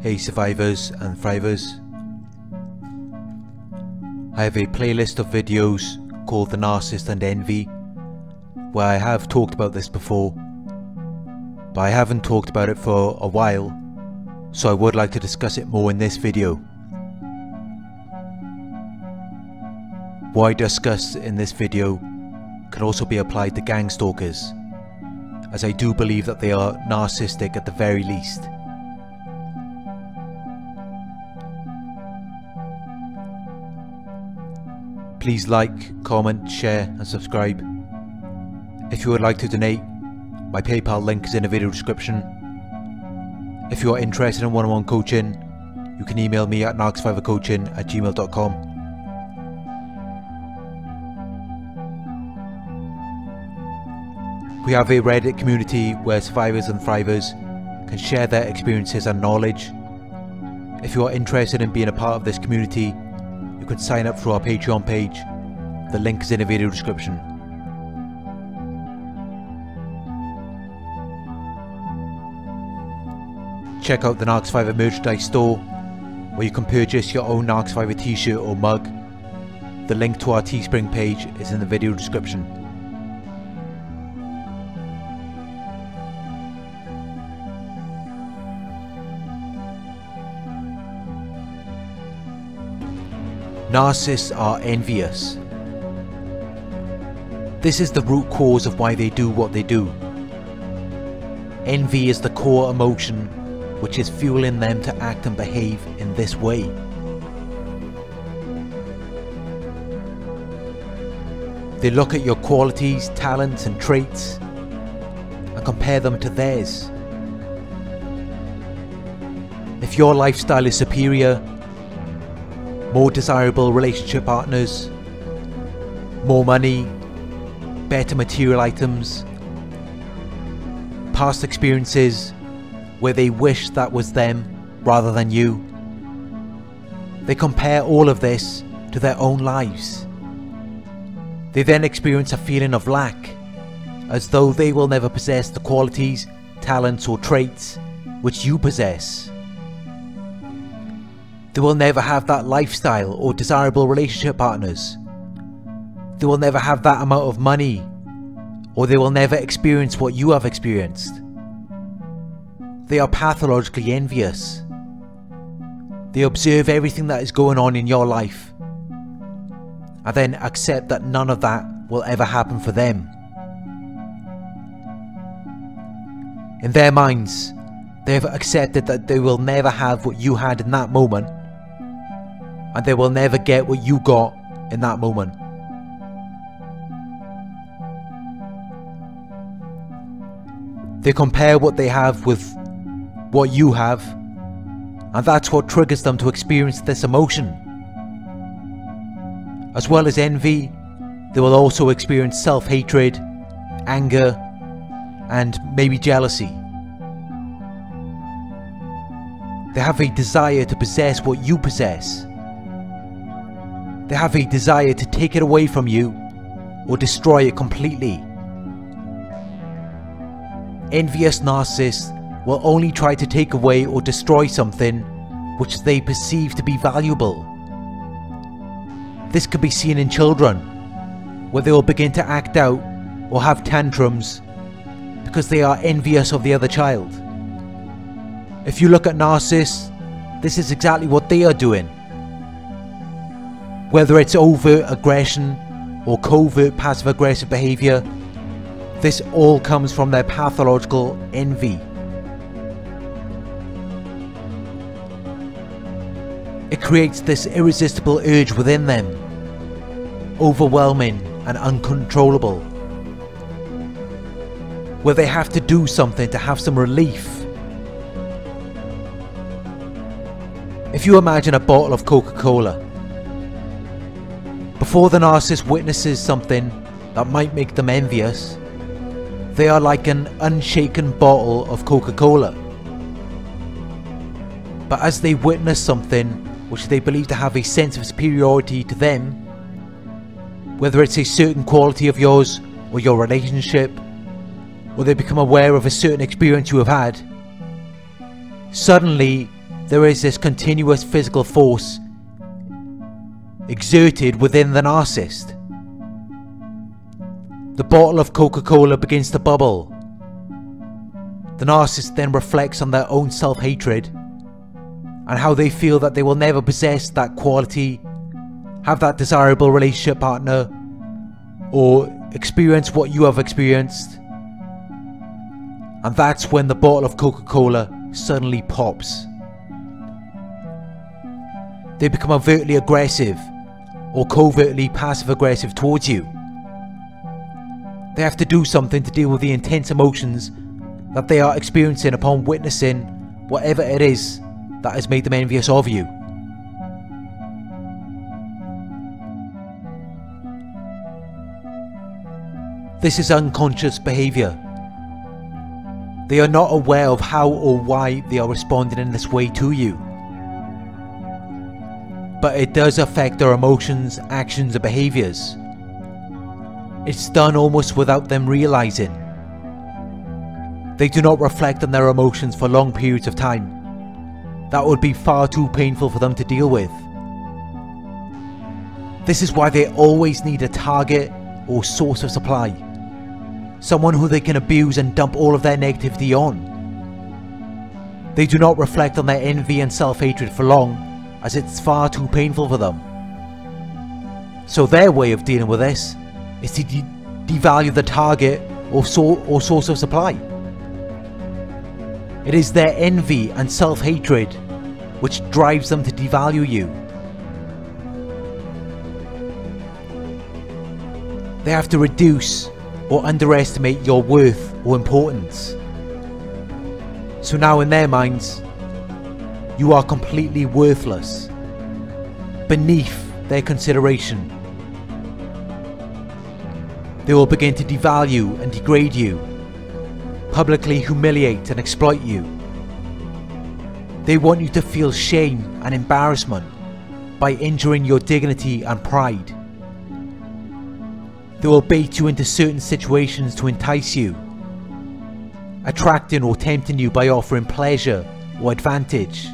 Hey survivors and thrivers, I have a playlist of videos called The Narcissist and Envy where I have talked about this before, but I haven't talked about it for a while, so I would like to discuss it more in this video. What I discussed in this video can also be applied to gang stalkers, as I do believe that they are narcissistic at the very least. Please like, comment, share and subscribe. If you would like to donate, my PayPal link is in the video description. If you are interested in one-on-one coaching, you can email me at narcsurvivorcoaching@gmail.com. We have a Reddit community where survivors and thrivers can share their experiences and knowledge. If you are interested in being a part of this community, you can sign up through our Patreon page. The link is in the video description. Check out the Narc Survivor merchandise store, where you can purchase your own Narc Survivor t-shirt or mug. The link to our Teespring page is in the video description. Narcissists are envious. This is the root cause of why they do what they do. Envy is the core emotion which is fueling them to act and behave in this way. They look at your qualities, talents and traits and compare them to theirs. If your lifestyle is superior, more desirable relationship partners, more money, better material items, past experiences where they wish that was them rather than you, they compare all of this to their own lives. They then experience a feeling of lack, as though they will never possess the qualities, talents or traits which you possess. They will never have that lifestyle or desirable relationship partners. They will never have that amount of money, or they will never experience what you have experienced. They are pathologically envious. They observe everything that is going on in your life, and then accept that none of that will ever happen for them. In their minds, they have accepted that they will never have what you had in that moment, and they will never get what you got in that moment. They compare what they have with what you have, and that's what triggers them to experience this emotion. As well as envy, they will also experience self-hatred, anger, and maybe jealousy. They have a desire to possess what you possess. They have a desire to take it away from you or destroy it completely. Envious narcissists will only try to take away or destroy something which they perceive to be valuable. This could be seen in children, where they will begin to act out or have tantrums because they are envious of the other child. If you look at narcissists, this is exactly what they are doing. Whether it's overt aggression or covert passive-aggressive behavior, this all comes from their pathological envy. It creates this irresistible urge within them, overwhelming and uncontrollable, where they have to do something to have some relief. If you imagine a bottle of Coca-Cola, before the narcissist witnesses something that might make them envious, they are like an unshaken bottle of Coca-Cola. But as they witness something which they believe to have a sense of superiority to them, whether it's a certain quality of yours or your relationship, or they become aware of a certain experience you have had, suddenly there is this continuous physical force exerted within the narcissist. The bottle of Coca-Cola begins to bubble. The narcissist then reflects on their own self-hatred and how they feel that they will never possess that quality, have that desirable relationship partner, or experience what you have experienced. And that's when the bottle of Coca-Cola suddenly pops. They become overtly aggressive or covertly passive-aggressive towards you. They have to do something to deal with the intense emotions that they are experiencing upon witnessing whatever it is that has made them envious of you. This is unconscious behaviour. They are not aware of how or why they are responding in this way to you, but it does affect their emotions, actions and behaviours. It's done almost without them realising. They do not reflect on their emotions for long periods of time. That would be far too painful for them to deal with. This is why they always need a target or source of supply. Someone who they can abuse and dump all of their negativity on. They do not reflect on their envy and self-hatred for long, as it's far too painful for them. So their way of dealing with this is to devalue the target or source of supply. It is their envy and self-hatred which drives them to devalue you. They have to reduce or underestimate your worth or importance. So now in their minds, you are completely worthless, beneath their consideration. They will begin to devalue and degrade you, publicly humiliate and exploit you. They want you to feel shame and embarrassment by injuring your dignity and pride. They will bait you into certain situations to entice you, attracting or tempting you by offering pleasure or advantage,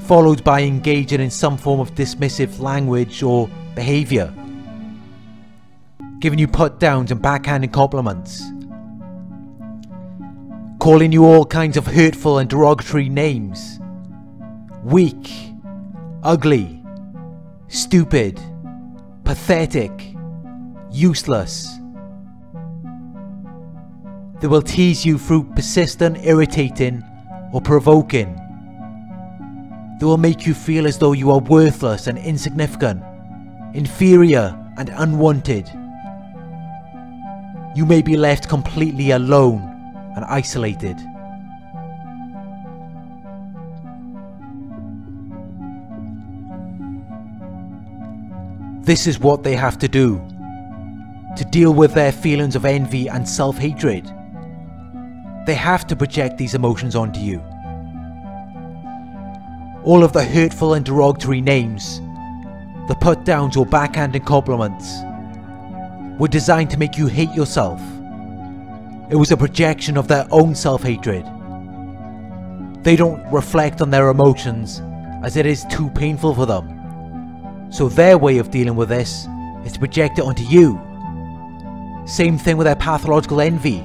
followed by engaging in some form of dismissive language or behaviour, giving you put-downs and backhanded compliments, calling you all kinds of hurtful and derogatory names, weak, ugly, stupid, pathetic, useless. They will tease you through persistent, irritating or provoking. They will make you feel as though you are worthless and insignificant, inferior and unwanted. You may be left completely alone and isolated. This is what they have to do to deal with their feelings of envy and self-hatred. They have to project these emotions onto you. All of the hurtful and derogatory names, the put-downs or backhanded compliments, were designed to make you hate yourself. It was a projection of their own self-hatred. They don't reflect on their emotions, as it is too painful for them. So their way of dealing with this is to project it onto you. Same thing with their pathological envy.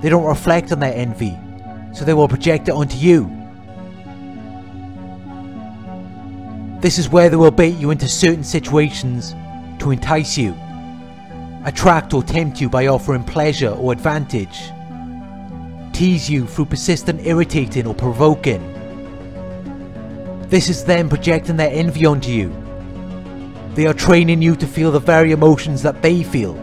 They don't reflect on their envy, so they will project it onto you. This is where they will bait you into certain situations to entice you, attract or tempt you by offering pleasure or advantage, tease you through persistent irritating or provoking. This is them projecting their envy onto you. They are training you to feel the very emotions that they feel.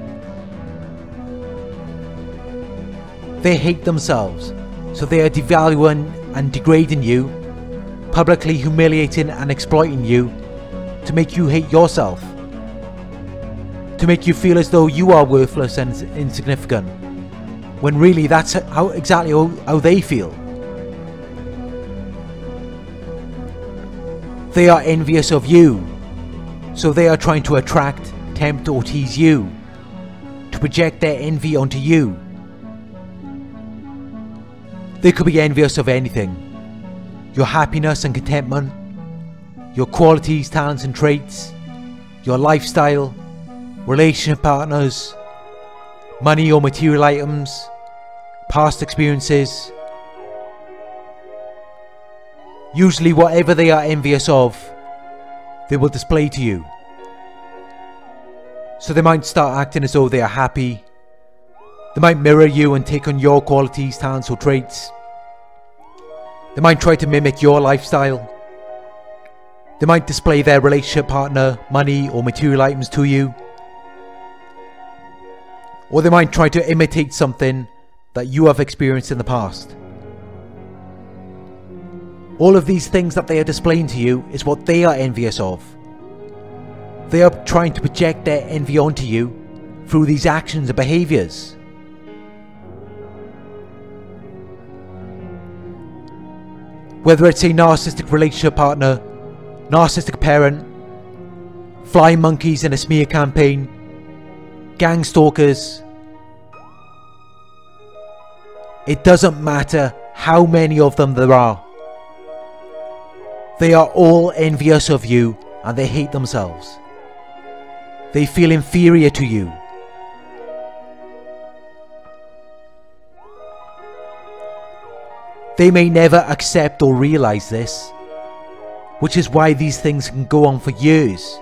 They hate themselves, so they are devaluing and degrading you, publicly humiliating and exploiting you to make you hate yourself, to make you feel as though you are worthless and insignificant, when really that's exactly how they feel. They are envious of you, so they are trying to attract, tempt or tease you, to project their envy onto you, They could be envious of anything. Your happiness and contentment, your qualities, talents and traits, your lifestyle, relationship partners, money or material items, past experiences. Usually whatever they are envious of, they will display to you. So they might start acting as though they are happy. They might mirror you and take on your qualities, talents or traits. They might try to mimic your lifestyle. They might display their relationship partner, money or material items to you. Or they might try to imitate something that you have experienced in the past. All of these things that they are displaying to you is what they are envious of. They are trying to project their envy onto you through these actions and behaviors. Whether it's a narcissistic relationship partner, narcissistic parent, flying monkeys in a smear campaign, gang stalkers, it doesn't matter how many of them there are. They are all envious of you and they hate themselves. They feel inferior to you. They may never accept or realize this, which is why these things can go on for years,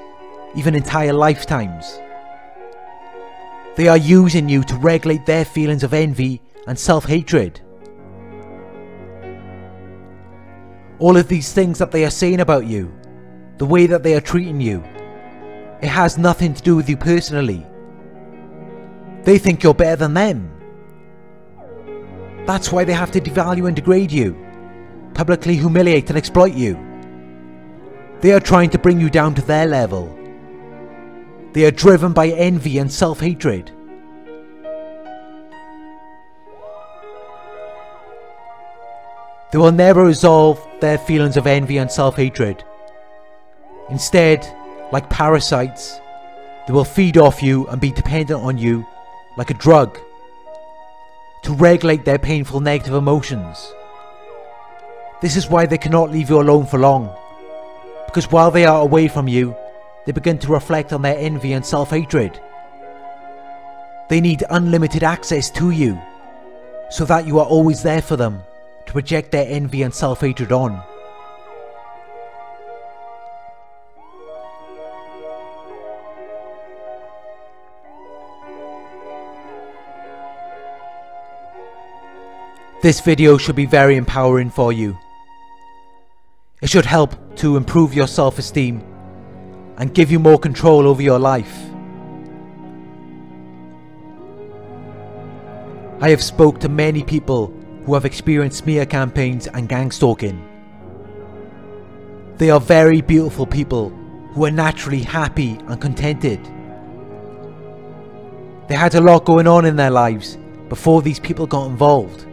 even entire lifetimes. They are using you to regulate their feelings of envy and self-hatred. All of these things that they are saying about you, the way that they are treating you, it has nothing to do with you personally. They think you're better than them. That's why they have to devalue and degrade you, publicly humiliate and exploit you. They are trying to bring you down to their level. They are driven by envy and self-hatred. They will never resolve their feelings of envy and self-hatred. Instead, like parasites, they will feed off you and be dependent on you like a drug to regulate their painful negative emotions. This is why they cannot leave you alone for long, because while they are away from you, they begin to reflect on their envy and self-hatred. They need unlimited access to you, so that you are always there for them to project their envy and self-hatred on. This video should be very empowering for you. It should help to improve your self-esteem and give you more control over your life. I have spoken to many people who have experienced smear campaigns and gang stalking. They are very beautiful people who are naturally happy and contented. They had a lot going on in their lives before these people got involved.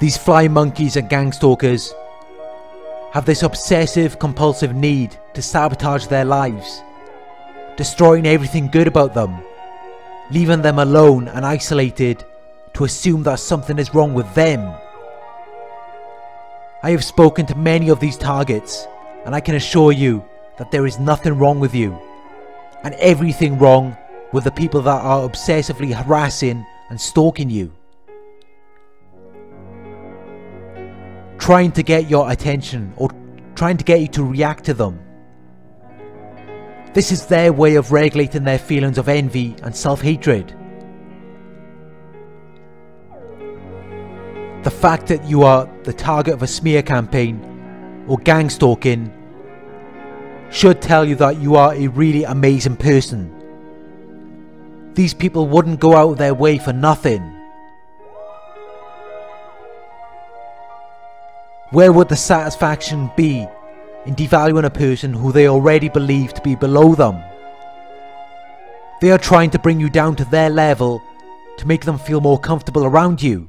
These flying monkeys and gang stalkers have this obsessive compulsive need to sabotage their lives, destroying everything good about them, leaving them alone and isolated to assume that something is wrong with them. I have spoken to many of these targets and I can assure you that there is nothing wrong with you and everything wrong with the people that are obsessively harassing and stalking you, trying to get your attention or trying to get you to react to them. This is their way of regulating their feelings of envy and self-hatred. The fact that you are the target of a smear campaign or gang stalking should tell you that you are a really amazing person. These people wouldn't go out of their way for nothing. Where would the satisfaction be in devaluing a person who they already believe to be below them? They are trying to bring you down to their level to make them feel more comfortable around you.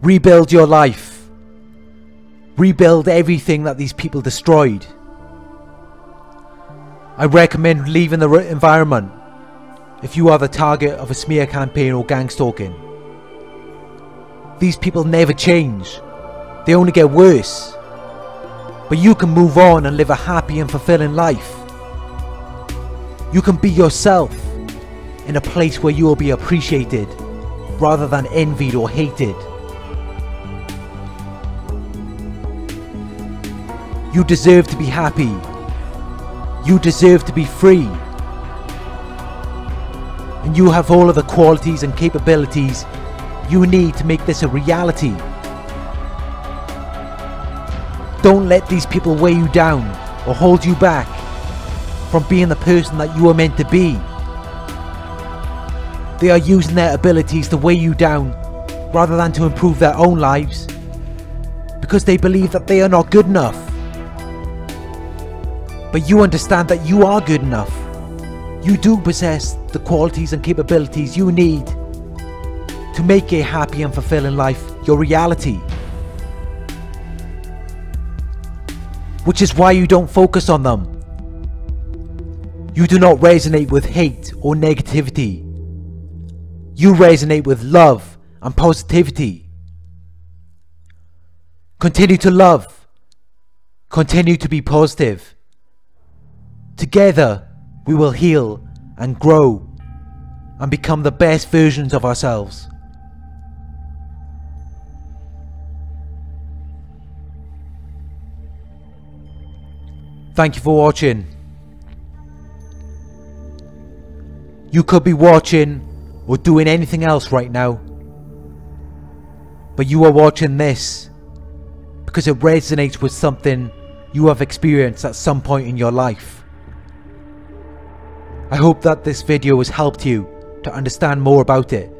Rebuild your life. rebuild everything that these people destroyed. I recommend leaving the environment if you are the target of a smear campaign or gang stalking. These people never change, they only get worse. But you can move on and live a happy and fulfilling life. You can be yourself in a place where you will be appreciated rather than envied or hated. You deserve to be happy. You deserve to be free. And you have all of the qualities and capabilities you need to make this a reality. Don't let these people weigh you down or hold you back from being the person that you are meant to be. They are using their abilities to weigh you down rather than to improve their own lives because they believe that they are not good enough. But you understand that you are good enough. You do possess the qualities and capabilities you need to make a happy and fulfilling life your reality. Which is why you don't focus on them. You do not resonate with hate or negativity. You resonate with love and positivity. Continue to love. Continue to be positive. Together we will heal and grow and become the best versions of ourselves. Thank you for watching. You could be watching or doing anything else right now, but you are watching this because it resonates with something you have experienced at some point in your life. I hope that this video has helped you to understand more about it.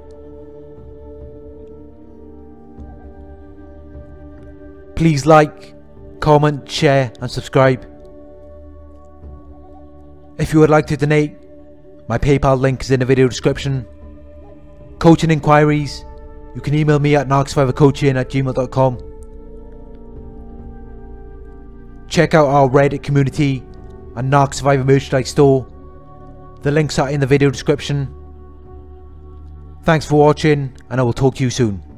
Please like, comment, share and subscribe. If you would like to donate, my PayPal link is in the video description. Coaching inquiries, you can email me at narcsurvivorcoaching@gmail.com. Check out our Reddit community and Narc Survivor merchandise store. The links are in the video description. Thanks for watching and I will talk to you soon.